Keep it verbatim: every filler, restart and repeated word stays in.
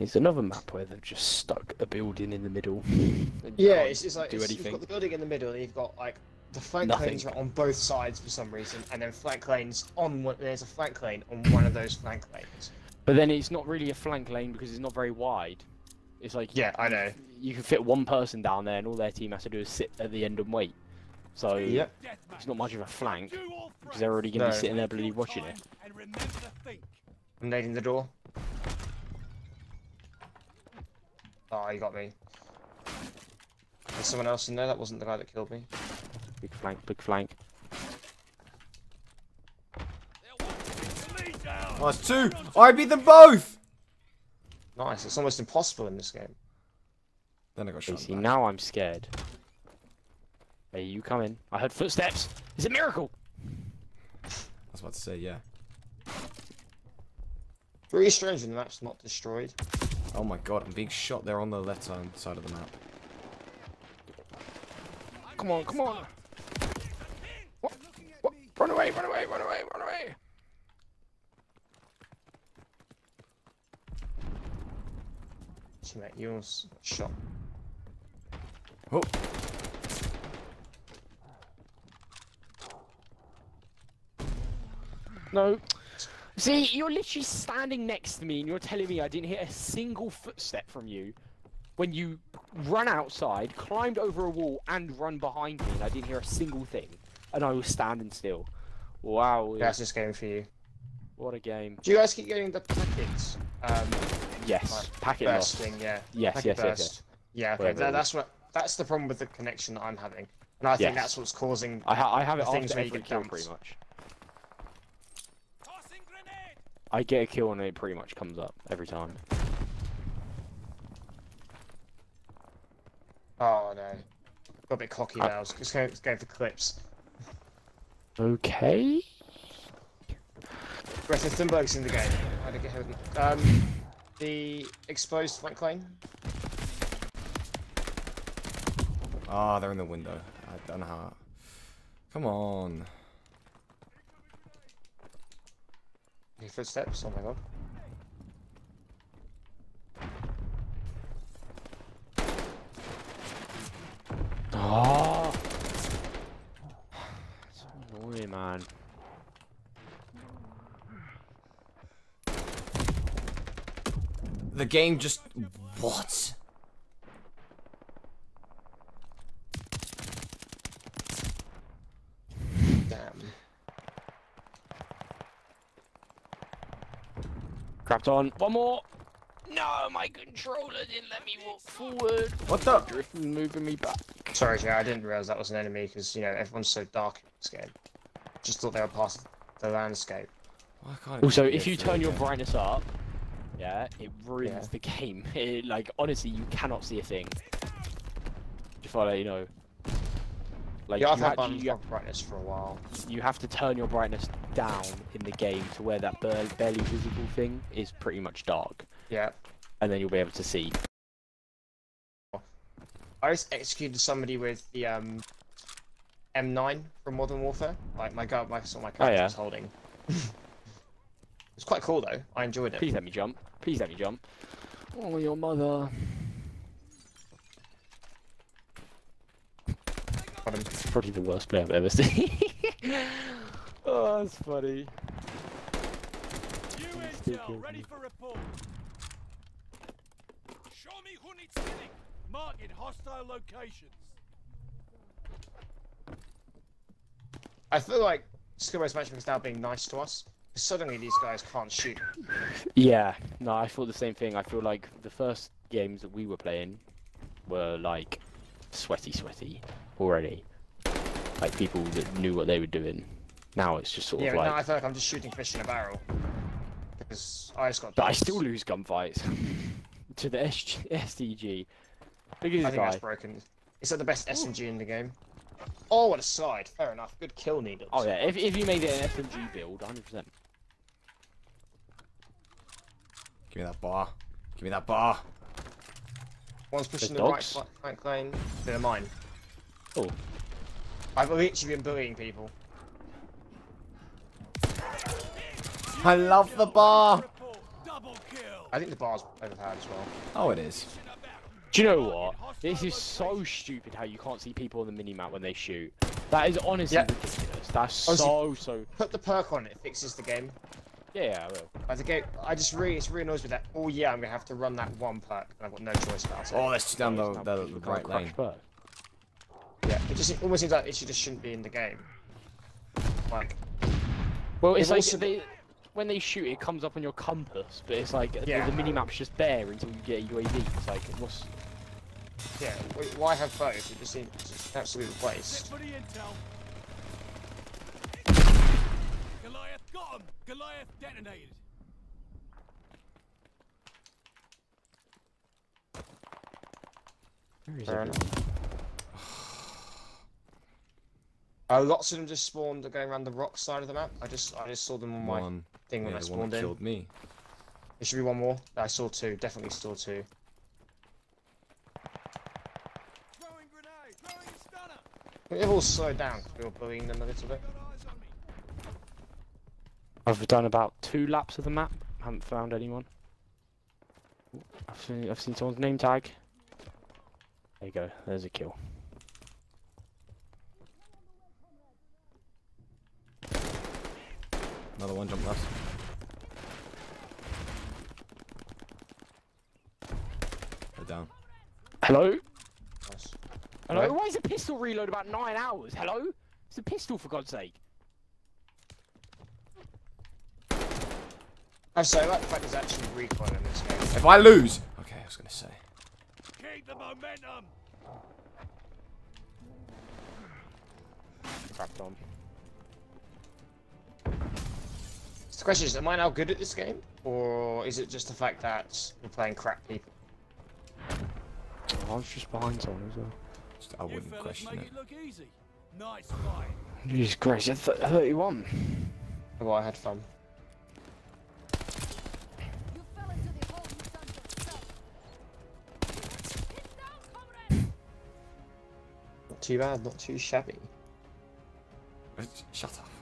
It's another map where they've just stuck a building in the middle. Yeah, it's just like, it's, you've got the building in the middle, and you've got like the flank Nothing. lanes are on both sides for some reason, and then flank lanes on one, there's a flank lane on one of those flank lanes. But then it's not really a flank lane because it's not very wide. It's like, yeah, I know. You can fit one person down there, and all their team has to do is sit at the end and wait. So yep. It's not much of a flank because they're already going to no. be sitting there bloody watching it. I'm nading the door. Oh, you got me. There's someone else in there. That wasn't the guy that killed me. Big flank, big flank. Nice two. I beat them both. Nice. It's almost impossible in this game. Then I got shot. See, now I'm scared. Hey, you coming? I heard footsteps. It's a miracle. I was about to say, yeah. Pretty strange when the map's not destroyed. Oh my god, I'm being shot there on the left hand side of the map. Come on, come on! What? What? Run away, run away, run away, run away! Teammate, you almost shot. Oh! No! See, you're literally standing next to me and you're telling me I didn't hear a single footstep from you when you ran outside, climbed over a wall, and run behind me, and I didn't hear a single thing. And I was standing still. Wow. That's this game for you. What a game. Do you guys keep getting the packets? Um, yes. Like packet bursting, lost. yeah. Yes, packet yes, burst. yes, yes. Yeah, okay. That, that's, what, that's the problem with the connection that I'm having. And I think yes. that's what's causing I, ha I have the it things where you get killed pretty much. I get a kill and it pretty much comes up every time. Oh no. Got a bit cocky I... now. It's going, it's going for clips. Okay. Greta Thunberg's in the game. I don't get her. Um, the exposed flank lane. Ah, oh, they're in the window. I don't know how. Come on. Footsteps, oh my god. Oh, so annoying, man. The game just. What? Crapped on. One more. No, my controller didn't let me walk forward. What the? Drifting, moving me back. Sorry, Joe, I didn't realise that was an enemy because, you know, everyone's so dark in this game. Just thought they were past the landscape. Why can't it also, if you turn your brightness up, yeah, it ruins yeah. the game. It, like, honestly, you cannot see a thing. If I let you know. Like, yeah, I've had unlocked brightness for a while. You have to turn your brightness down in the game to where that barely visible thing is pretty much dark. Yeah. And then you'll be able to see. I just executed somebody with the um, M nine from Modern Warfare. Like, my guy, my, sort of my character oh, yeah. was holding. It's quite cool, though. I enjoyed it. Please let me jump. Please let me jump. Oh, your mother. It's probably the worst play I've ever seen. Oh, that's funny. U N T L ready for report. Show me who needs killing. Mark in hostile locations. I feel like skill-based matchmaking is now being nice to us. Suddenly these guys can't shoot. Yeah, no, I thought the same thing. I feel like the first games that we were playing were like sweaty, sweaty. Already, like people that knew what they were doing. Now it's just sort yeah, of like. Yeah, now I feel like I'm just shooting fish in a barrel. Because I just got. But I still lose gunfights to the S G S D G. Look at this I think guy. That's broken. Is that the best S M G in the game? Oh, what a side! Fair enough. Good kill needles. Oh yeah, if if you made it an S M G build, one hundred percent. Give me that bar. Give me that bar. One's pushing the, the right flank lane. They're mine. Oh. I've literally been bullying people. I love the bar! Double kill. I think the bar's overpowered as well. Oh, it is. Do you know what? This is so stupid how you can't see people on the minimap when they shoot. That is honestly yeah. ridiculous. That's honestly, so, so... Put the perk on, it fixes the game. Yeah, yeah, I will. But the game, I just really, it's really annoys me that, oh yeah, I'm going to have to run that one perk, and I've got no choice about it. Oh, that's down the, the, the, the right lane. Perk. Yeah, it just it almost seems like it just shouldn't be in the game. Like... Well, it's, it's like... They, when they shoot, it comes up on your compass, but it's like, yeah. the, the minimap's just there until you get a U A V. It's like, what's... Yeah, why have photos? It just seems it's an absolute waste. Goliath got him! Goliath detonated! Where is um, uh, lots of them just spawned going around the rock side of the map. I just I just saw them on my one. thing when yeah, I spawned one that in. Killed me. There should be one more. I saw two, definitely saw two. They've all slowed down because we were bullying them a little bit. I've done about two laps of the map. I haven't found anyone. I've seen, I've seen someone's name tag. There you go. There's a kill. Another one jumped left. They're down. Hello? Nice. Hello? Hello? Why is a pistol reload about nine hours? Hello? It's a pistol, for God's sake. I'm sorry, like the fact there's actually recoil in this game. If I lose! Okay, I was gonna say. Keep the momentum! Crapped on. So the question is, am I now good at this game? Or is it just the fact that we're playing crap people? Oh, I was just behind someone as well. I wouldn't question it. it. Nice fight. Jesus Christ, you're thirty-one. Well, I had fun. You fell into the hole you done yourself. Not too bad, not too shabby. Shut up.